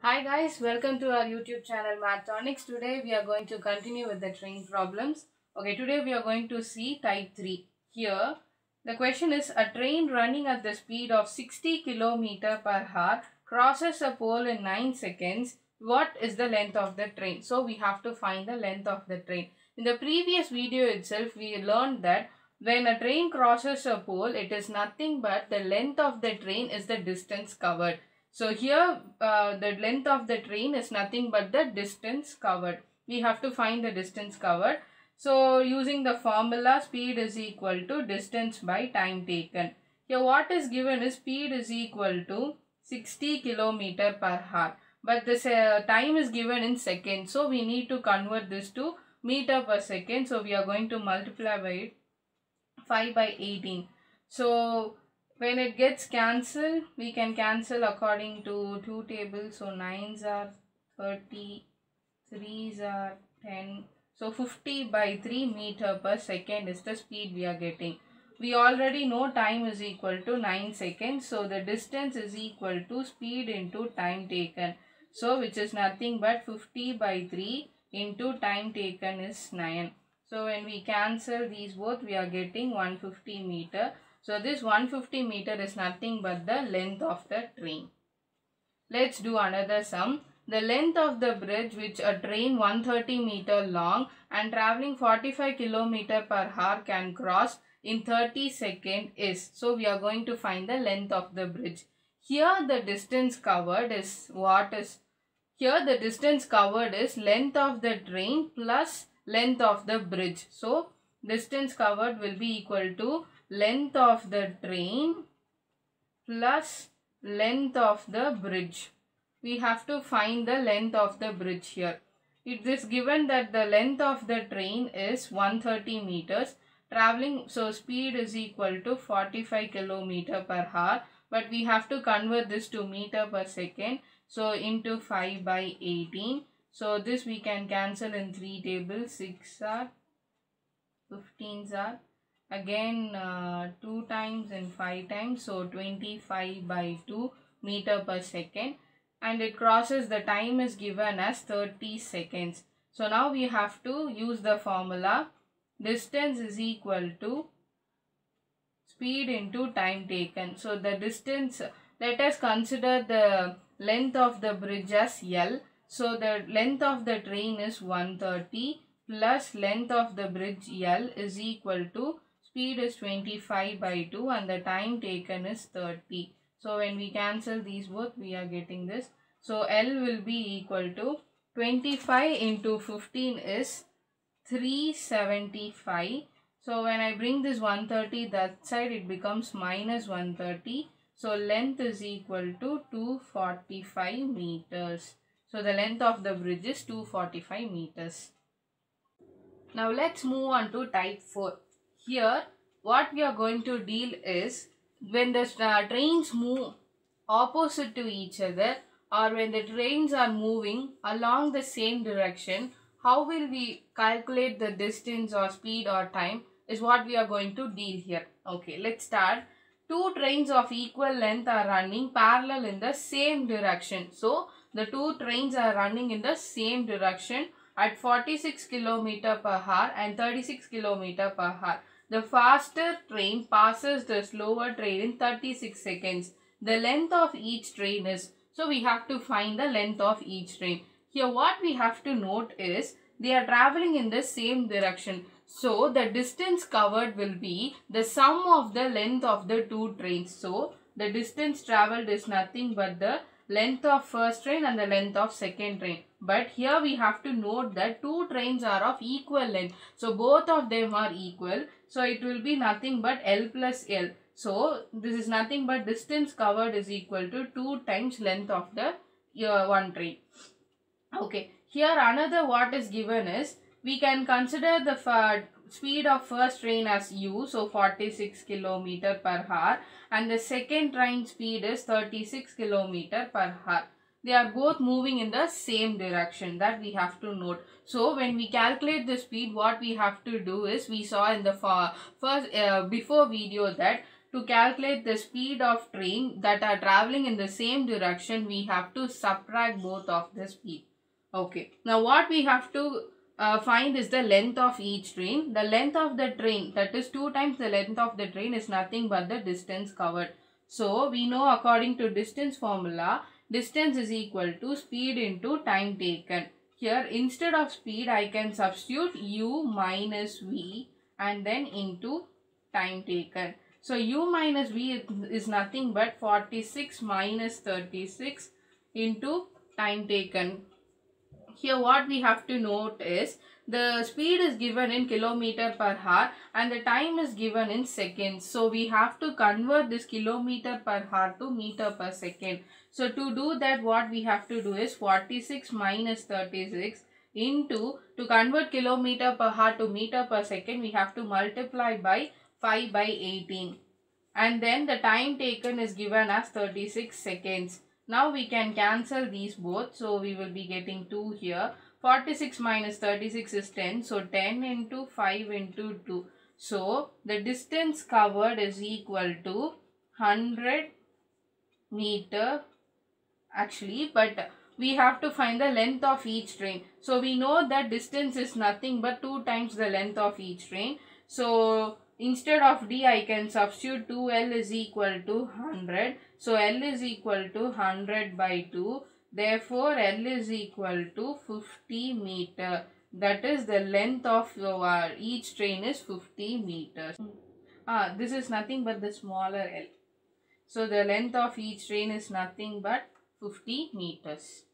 Hi guys, welcome to our YouTube channel Math Tonics. Today we are going to continue with the train problems. Okay, today we are going to see type 3. Here the question is, a train running at the speed of 60 km per hour crosses a pole in 9 seconds. What is the length of the train? So we have to find the length of the train. In the previous video itself we learned that when a train crosses a pole, it is nothing but the length of the train is the distance covered. So here the length of the train is nothing but the distance covered. We have to find the distance covered. So using the formula, speed is equal to distance by time taken. Here what is given is speed is equal to 60 km per hour. But this time is given in seconds. So we need to convert this to meter per second. So we are going to multiply by 5 by 18. So when it gets cancelled, we can cancel according to two tables. So 9s are 30, 3s are 10. So 50 by 3 meter per second is the speed we are getting. We already know time is equal to 9 seconds. So the distance is equal to speed into time taken. So which is nothing but 50 by 3 into time taken is 9. So when we cancel these both, we are getting 150 meter. So this 150 meter is nothing but the length of the train. Let's do another sum. The length of the bridge which a train 130 meter long and traveling 45 kilometer per hour can cross in 30 seconds is. So we are going to find the length of the bridge. Here the distance covered is what is? Here the distance covered is length of the train plus length of the bridge. So distance covered will be equal to length of the train plus length of the bridge. We have to find the length of the bridge here. It is given that the length of the train is 130 meters traveling, so speed is equal to 45 kilometer per hour, but we have to convert this to meter per second. So into 5 by 18. So this we can cancel in three tables. 6 are 15s are again 2 times and 5 times, so 25 by 2 meter per second, and it crosses, the time is given as 30 seconds. So now we have to use the formula, distance is equal to speed into time taken. So the distance, let us consider the length of the bridge as L. So the length of the train is 130 plus length of the bridge L is equal to speed is 25 by 2 and the time taken is 30. So when we cancel these both, we are getting this. So L will be equal to 25 into 15 is 375. So when I bring this 130 that side, it becomes minus 130. So length is equal to 245 meters. So the length of the bridge is 245 meters. Now let's move on to type 4. Here what we are going to deal is when the trains move opposite to each other, or when the trains are moving along the same direction, how will we calculate the distance or speed or time is what we are going to deal here. Okay, let's start. Two trains of equal length are running parallel in the same direction. So the two trains are running in the same direction at 46 km per hour and 36 km per hour. The faster train passes the slower train in 36 seconds. The length of each train is, so we have to find the length of each train. Here what we have to note is they are traveling in the same direction. So the distance covered will be the sum of the length of the two trains. So the distance traveled is nothing but the length of first train and the length of second train. But here we have to note that two trains are of equal length. So both of them are equal. So it will be nothing but L plus L. So this is nothing but distance covered is equal to 2 times length of the one train. Okay. Here another what is given is we can consider the speed of first train as U. So 46 km per hour. And the second train speed is 36 km per hour. They are both moving in the same direction, that we have to note. So when we calculate the speed, what we have to do is, we saw in the before video that to To calculate the speed of train that are traveling in the same direction, we have to subtract both of the speed. Okay. Now what we have to find is the length of each train. The length of the train, that is 2 times the length of the train, is nothing but the distance covered. So we know according to distance formula, distance is equal to speed into time taken. Here instead of speed I can substitute u minus v and then into time taken. So u minus v is nothing but 46 minus 36 into time taken. Here what we have to note is the speed is given in kilometer per hour and the time is given in seconds. So we have to convert this kilometer per hour to meter per second. So to do that, what we have to do is 46 minus 36 into, to convert kilometer per hour to meter per second, we have to multiply by 5 by 18. And then the time taken is given as 36 seconds. Now we can cancel these both. So we will be getting 2 here. 46 minus 36 is 10. So 10 into 5 into 2. So the distance covered is equal to 100 meter. Actually, but we have to find the length of each train. So we know that distance is nothing but 2 times the length of each train. So instead of D, I can substitute 2L is equal to 100. So L is equal to 100 by 2. Therefore, L is equal to 50 meter. That is the length of each train is 50 meters. This is nothing but the smaller L. So the length of each train is nothing but 50 meters.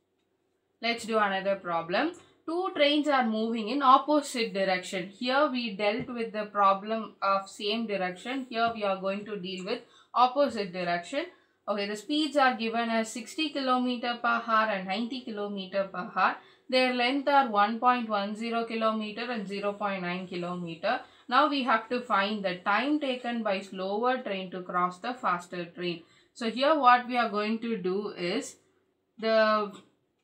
Let's do another problem. Two trains are moving in opposite direction. Here we dealt with the problem of same direction. Here we are going to deal with opposite direction. Okay, the speeds are given as 60 km per hour and 90 km per hour. Their length are 1.10 km and 0.9 km. Now we have to find the time taken by slower train to cross the faster train. So here what we are going to do is the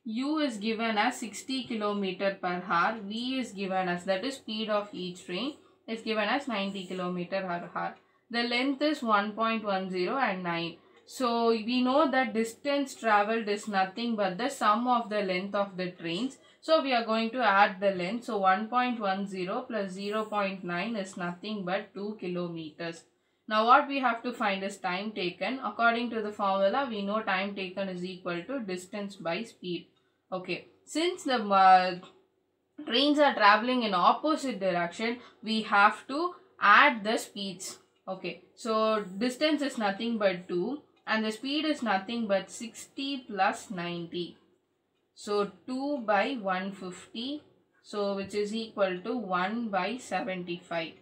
u is given as 60 km per hour, v is given as, that is speed of each train, is given as 90 km per hour. The length is 1.10 and 9. So we know that distance travelled is nothing but the sum of the length of the trains. So we are going to add the length. So 1.10 plus 0.9 is nothing but 2 kilometers. Now what we have to find is time taken. According to the formula, we know time taken is equal to distance by speed. Okay, since the trains are traveling in opposite direction, we have to add the speeds. Okay, so distance is nothing but 2 and the speed is nothing but 60 plus 90. So 2 by 150, so which is equal to 1 by 75.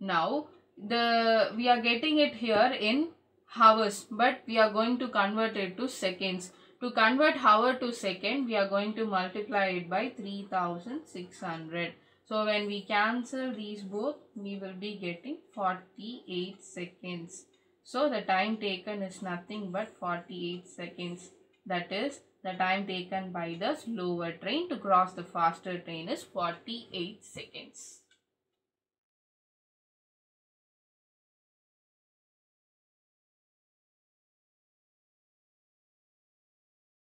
Now we are getting it here in hours, but we are going to convert it to seconds. To convert hour to second, we are going to multiply it by 3600. So when we cancel these both, we will be getting 48 seconds. So the time taken is nothing but 48 seconds. That is, the time taken by the slower train to cross the faster train is 48 seconds.